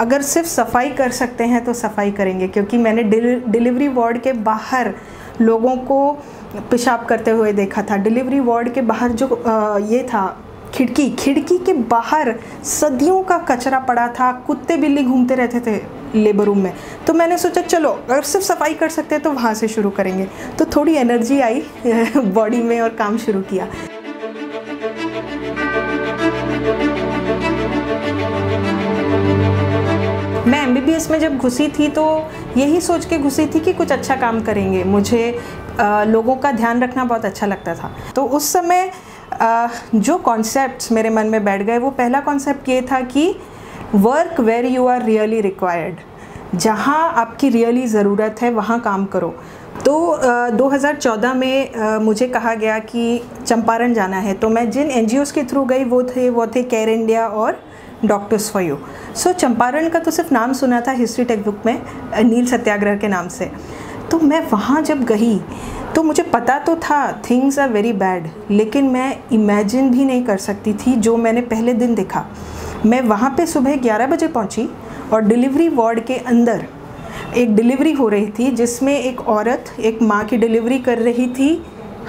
अगर सिर्फ सफाई कर सकते हैं तो सफाई करेंगे, क्योंकि मैंने डिलीवरी वार्ड के बाहर लोगों को पेशाब करते हुए देखा था। डिलीवरी वार्ड के बाहर जो ये था खिड़की के बाहर सदियों का कचरा पड़ा था, कुत्ते बिल्ली घूमते रहते थे लेबर रूम में। तो मैंने सोचा चलो अगर सिर्फ सफाई कर सकते हैं तो वहाँ से शुरू करेंगे। तो थोड़ी एनर्जी आई बॉडी में और काम शुरू किया। मैं MBBS में जब घुसी थी तो यही सोच के घुसी थी कि कुछ अच्छा काम करेंगे। मुझे लोगों का ध्यान रखना बहुत अच्छा लगता था। तो उस समय जो कॉन्सेप्ट्स मेरे मन में बैठ गए, वो पहला कॉन्सेप्ट ये था कि work where you are really required, जहाँ आपकी रियली ज़रूरत है वहाँ काम करो। तो 2014 में मुझे कहा गया कि चंपारण जाना है। तो मैं जिन NGOs के थ्रू गई वो थे केयर इंडिया और doctors for you. So Champaran का तो सिर्फ नाम सुना था हिस्ट्री टेक्स्ट बुक में, नील सत्याग्रह के नाम से। तो मैं वहाँ जब गई तो मुझे पता तो था थिंग्स आर वेरी बैड, लेकिन मैं इमेजिन भी नहीं कर सकती थी जो मैंने पहले दिन देखा। मैं वहाँ पे सुबह 11 बजे पहुँची और डिलीवरी वार्ड के अंदर एक डिलीवरी हो रही थी, जिसमें एक औरत एक माँ की डिलीवरी कर रही थी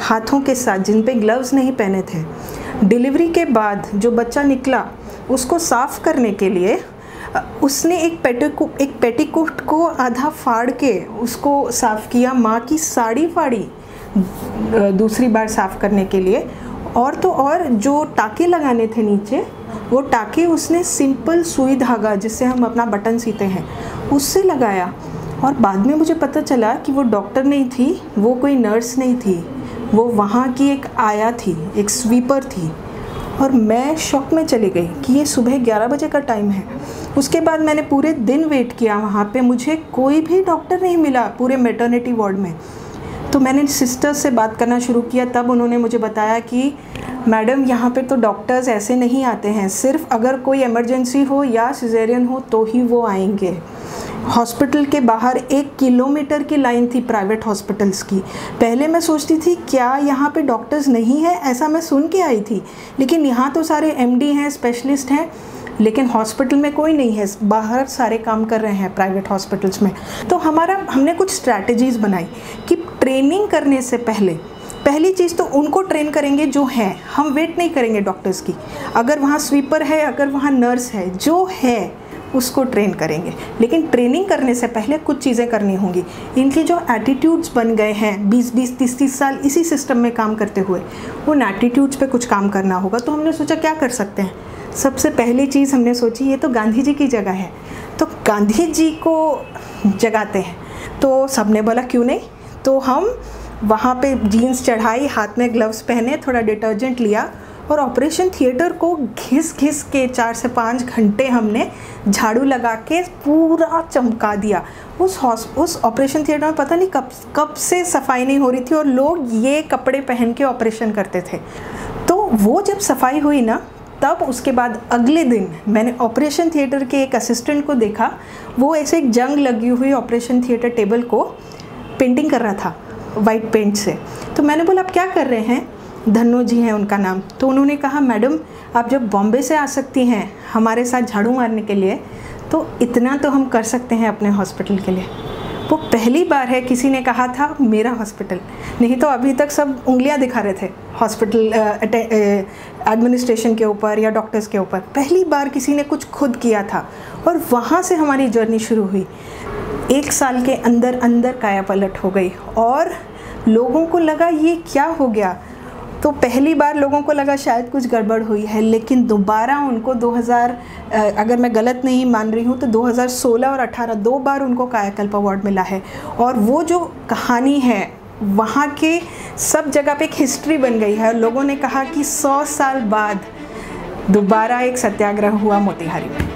हाथों के साथ, जिन पे ग्लव्स नहीं पहने थे। डिलीवरी के बाद जो बच्चा निकला उसको साफ़ करने के लिए उसने एक पेटीकोट को आधा फाड़ के उसको साफ़ किया, माँ की साड़ी फाड़ी दूसरी बार साफ़ करने के लिए। और तो और जो टाके लगाने थे नीचे, वो टाके उसने सिंपल सुई धागा जिससे हम अपना बटन सीते हैं उससे लगाया। और बाद में मुझे पता चला कि वो डॉक्टर नहीं थी, वो कोई नर्स नहीं थी, वो वहाँ की एक आया थी, एक स्वीपर थी। और मैं शॉक में चली गई कि ये सुबह 11 बजे का टाइम है। उसके बाद मैंने पूरे दिन वेट किया वहाँ पे, मुझे कोई भी डॉक्टर नहीं मिला पूरे मैटरनिटी वार्ड में। तो मैंने सिस्टर्स से बात करना शुरू किया, तब उन्होंने मुझे बताया कि मैडम यहाँ पे तो डॉक्टर्स ऐसे नहीं आते हैं, सिर्फ अगर कोई इमरजेंसी हो या सिजेरियन हो तो ही वो आएंगे। हॉस्पिटल के बाहर 1 किलोमीटर की लाइन थी प्राइवेट हॉस्पिटल्स की। पहले मैं सोचती थी क्या यहाँ पे डॉक्टर्स नहीं है, ऐसा मैं सुन के आई थी, लेकिन यहाँ तो सारे MD हैं, स्पेशलिस्ट हैं, लेकिन हॉस्पिटल में कोई नहीं है, बाहर सारे काम कर रहे हैं प्राइवेट हॉस्पिटल्स में। तो हमने कुछ स्ट्रैटेजीज बनाई कि ट्रेनिंग करने से पहले पहली चीज़ तो उनको ट्रेन करेंगे जो हैं, हम वेट नहीं करेंगे डॉक्टर्स की। अगर वहाँ स्वीपर है, अगर वहाँ नर्स है, जो है उसको ट्रेन करेंगे। लेकिन ट्रेनिंग करने से पहले कुछ चीज़ें करनी होंगी। इनके जो एटीट्यूड्स बन गए हैं 20-20, 30-30 साल इसी सिस्टम में काम करते हुए, उन एटीट्यूड्स पे कुछ काम करना होगा। तो हमने सोचा क्या कर सकते हैं। सबसे पहली चीज़ हमने सोची ये तो गांधी जी की जगह है, तो गांधी जी को जगाते हैं। तो सब ने बोला क्यों नहीं। तो हम वहाँ पे जीन्स चढ़ाई, हाथ में ग्लव्स पहने, थोड़ा डिटर्जेंट लिया और ऑपरेशन थिएटर को घिस के 4 से 5 घंटे हमने झाड़ू लगा के पूरा चमका दिया। उस ऑपरेशन थिएटर में पता नहीं कब से सफाई नहीं हो रही थी और लोग ये कपड़े पहन के ऑपरेशन करते थे। तो वो जब सफाई हुई ना, तब उसके बाद अगले दिन मैंने ऑपरेशन थिएटर के एक असिस्टेंट को देखा, वो ऐसे एक जंग लगी हुई ऑपरेशन थिएटर टेबल को पेंटिंग कर रहा था वाइट पेंट से। तो मैंने बोला आप क्या कर रहे हैं, धन्नो जी हैं उनका नाम। तो उन्होंने कहा मैडम आप जब बॉम्बे से आ सकती हैं हमारे साथ झाड़ू मारने के लिए, तो इतना तो हम कर सकते हैं अपने हॉस्पिटल के लिए। वो पहली बार है किसी ने कहा था मेरा हॉस्पिटल, नहीं तो अभी तक सब उंगलियां दिखा रहे थे हॉस्पिटल एडमिनिस्ट्रेशन के ऊपर या डॉक्टर्स के ऊपर। पहली बार किसी ने कुछ खुद किया था और वहाँ से हमारी जर्नी शुरू हुई। 1 साल के अंदर अंदर काया पलट हो गई और लोगों को लगा ये क्या हो गया। तो पहली बार लोगों को लगा शायद कुछ गड़बड़ हुई है, लेकिन दोबारा उनको 2000, अगर मैं गलत नहीं मान रही हूँ तो 2016 और 2018 दो बार उनको कायाकल्प अवार्ड मिला है। और वो जो कहानी है वहाँ के सब जगह पे एक हिस्ट्री बन गई है और लोगों ने कहा कि 100 साल बाद दोबारा एक सत्याग्रह हुआ मोतिहारी में।